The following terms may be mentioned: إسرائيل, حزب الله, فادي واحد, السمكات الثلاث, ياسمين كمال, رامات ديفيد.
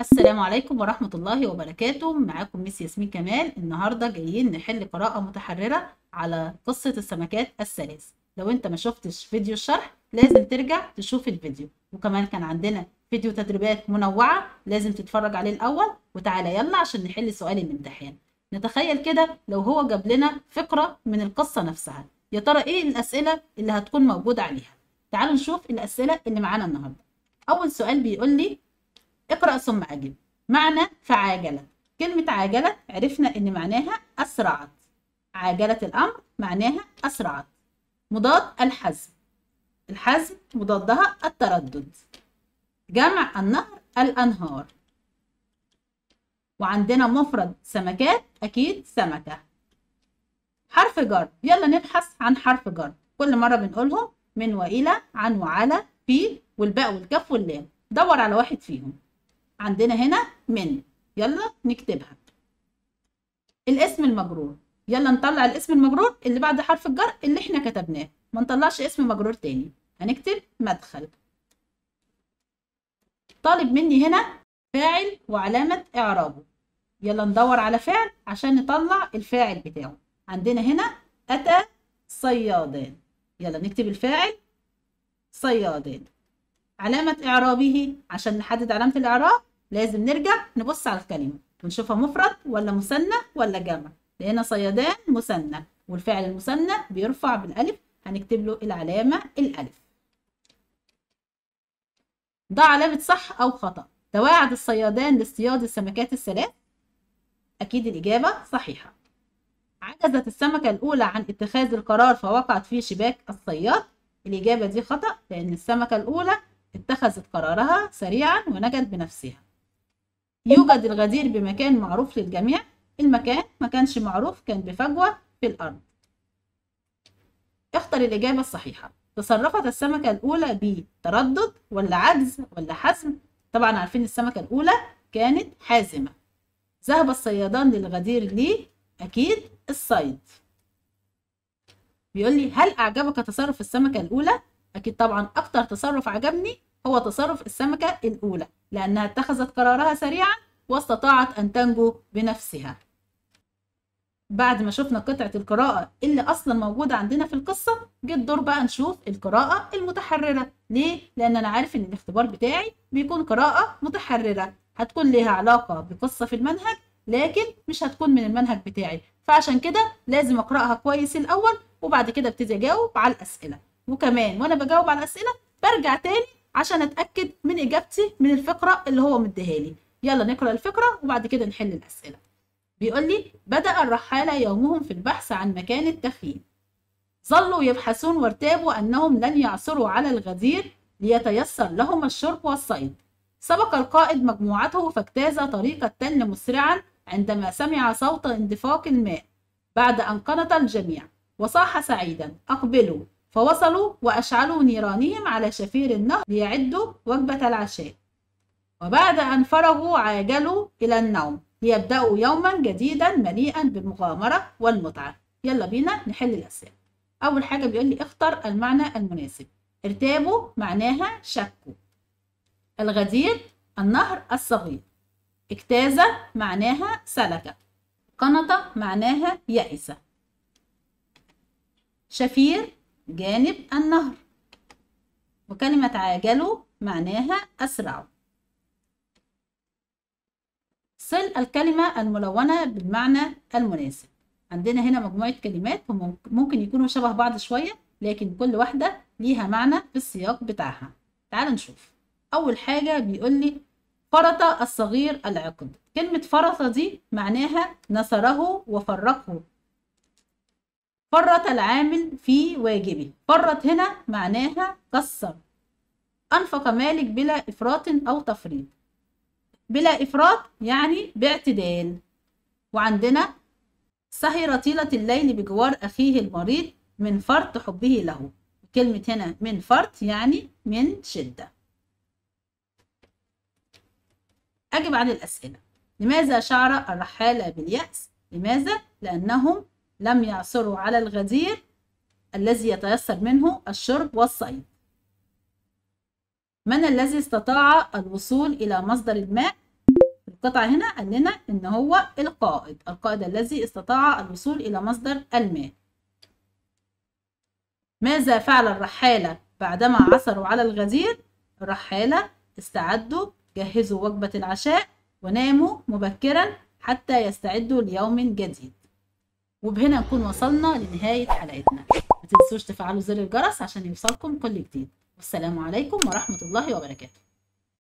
السلام عليكم ورحمة الله وبركاته. معاكم ميس ياسمين كمال. النهاردة جايين نحل قراءة متحررة على قصة السمكات الثلاث. لو انت ما شفتش فيديو الشرح لازم ترجع تشوف الفيديو، وكمان كان عندنا فيديو تدريبات منوعة لازم تتفرج عليه الأول. وتعالى يلا عشان نحل سؤال الامتحان. نتخيل كده لو هو جاب لنا فقرة من القصة نفسها، يا ترى ايه الأسئلة اللي هتكون موجودة عليها؟ تعالوا نشوف الأسئلة اللي معانا النهاردة. أول سؤال بيقول لي اقرأ ثم أجب. معنى فعاجلت. كلمة عاجلت عرفنا إن معناها أسرعت. عاجلت الأمر معناها أسرعت. مضاد الحزم. الحزم مضادها التردد. جمع النهر الأنهار. وعندنا مفرد سمكات أكيد سمكة. حرف جر. يلا نبحث عن حرف جر. كل مرة بنقولهم من وإلى، عن وعلى، في والباء والكف واللام. دور على واحد فيهم. عندنا هنا من، يلا نكتبها. الاسم المجرور. يلا نطلع الاسم المجرور اللي بعد حرف الجر اللي احنا كتبناه، ما نطلعش اسم مجرور تاني. هنكتب مدخل. طالب مني هنا فاعل وعلامة اعرابه. يلا ندور على فعل عشان نطلع الفاعل بتاعه. عندنا هنا اتى صيادان. يلا نكتب الفاعل صيادان. علامة إعرابه، عشان نحدد علامة الإعراب لازم نرجع نبص على الكلمة ونشوفها مفرد ولا مثنى ولا جمع. لقينا صيادان مثنى، والفعل المثنى بيرفع بالألف، هنكتب له العلامة الألف. ده علامة صح أو خطأ. تواعد الصيادان لاصطياد السمكات الثلاث. أكيد الإجابة صحيحة. عجزت السمكة الأولى عن اتخاذ القرار فوقعت في شباك الصياد. الإجابة دي خطأ، لأن السمكة الأولى اتخذت قرارها سريعا ونجت بنفسها. يوجد الغدير بمكان معروف للجميع. المكان ما كانش معروف، كان بفجوة في الأرض. اختر الإجابة الصحيحة. تصرفت السمكة الأولى بتردد ولا عجز ولا حزم؟ طبعا عارفين السمكة الأولى كانت حازمة. ذهب الصيادان للغدير ليه؟ أكيد الصيد. بيقول لي هل أعجبك تصرف السمكة الأولى؟ أكيد طبعا أكتر تصرف عجبني هو تصرف السمكة الأولى، لأنها اتخذت قرارها سريعا واستطاعت أن تنجو بنفسها. بعد ما شفنا قطعة القراءة اللي أصلا موجودة عندنا في القصة، جه الدور بقى نشوف القراءة المتحررة. ليه؟ لأن أنا عارف إن الاختبار بتاعي بيكون قراءة متحررة، هتكون ليها علاقة بقصة في المنهج لكن مش هتكون من المنهج بتاعي، فعشان كده لازم أقرأها كويس الأول وبعد كده ابتدي أجاوب على الأسئلة. وكمان وانا بجاوب على الاسئله برجع تاني عشان اتاكد من اجابتي من الفقره اللي هو مديها لي. يلا نقرا الفقره وبعد كده نحل الاسئله. بيقول لي بدا الرحاله يومهم في البحث عن مكان التخييم. ظلوا يبحثون وارتابوا انهم لن يعثروا على الغدير ليتيسر لهم الشرب والصيد. سبق القائد مجموعته فاجتاز طريق التل مسرعا عندما سمع صوت اندفاق الماء بعد ان قنط الجميع، وصاح سعيدا اقبلوا. فوصلوا وأشعلوا نيرانهم على شفير النهر ليعدوا وجبة العشاء، وبعد أن فرغوا عاجلوا إلى النوم ليبدأوا يوما جديدا مليئا بالمغامرة والمتعة. يلا بينا نحل الأسئلة. أول حاجة بيقول لي اختر المعنى المناسب. ارتابوا معناها شكوا. الغدير النهر الصغير. اجتاز معناها سلك. قنطة معناها يئس. شفير جانب النهر. وكلمة عاجلوا معناها أسرعوا. صل الكلمة الملونة بالمعنى المناسب. عندنا هنا مجموعة كلمات ممكن يكونوا شبه بعض شوية، لكن كل واحدة ليها معنى في السياق بتاعها. تعال نشوف. أول حاجة بيقول لي فرط الصغير العقد. كلمة فرط دي معناها نثره وفرقه. فرط العامل في واجبه. فرط هنا معناها كسر. أنفق مالك بلا إفراط أو تفريط. بلا إفراط يعني باعتدال. وعندنا سهر طيلة الليل بجوار أخيه المريض من فرط حبه له. كلمة هنا من فرط يعني من شدة. أجب عن الأسئلة. لماذا شعر الرحالة باليأس؟ لماذا؟ لأنهم لم يعثروا على الغدير الذي يتيسر منه الشرب والصيد. من الذي استطاع الوصول إلى مصدر الماء؟ القطع هنا قال لنا ان هو القائد، القائد الذي استطاع الوصول الى مصدر الماء. ماذا فعل الرحالة بعدما عثروا على الغزير؟ الرحالة استعدوا، جهزوا وجبة العشاء وناموا مبكرا حتى يستعدوا ليوم جديد. وبهنا نكون وصلنا لنهاية حلقتنا. ما تنسوش تفعلوا زر الجرس عشان يوصلكم كل جديد. والسلام عليكم ورحمة الله وبركاته.